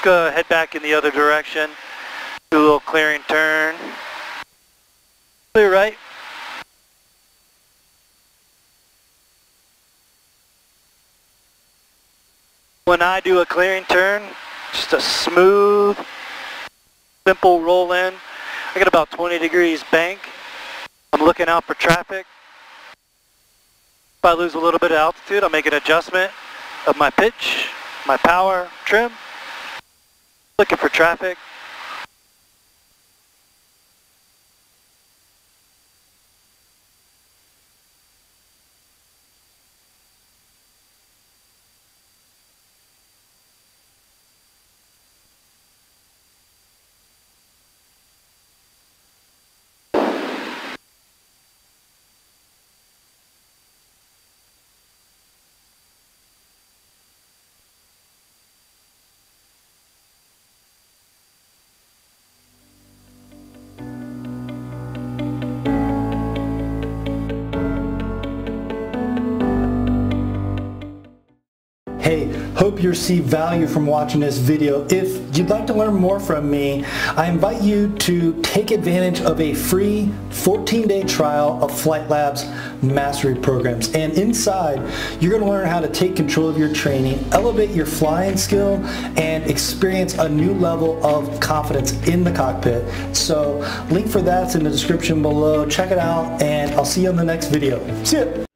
just gonna head back in the other direction. Do a little clearing turn. Clear right. When I do a clearing turn, just a smooth, simple roll in. I got about 20 degrees bank. I'm looking out for traffic. If I lose a little bit of altitude, I'll make an adjustment of my pitch, my power, trim. Looking for traffic. Hey, hope you receive value from watching this video. If you'd like to learn more from me, I invite you to take advantage of a free 14-day trial of Flight Labs mastery programs. And inside, you're going to learn how to take control of your training, elevate your flying skill, and experience a new level of confidence in the cockpit. So, link for that's in the description below. Check it out, and I'll see you on the next video. See ya!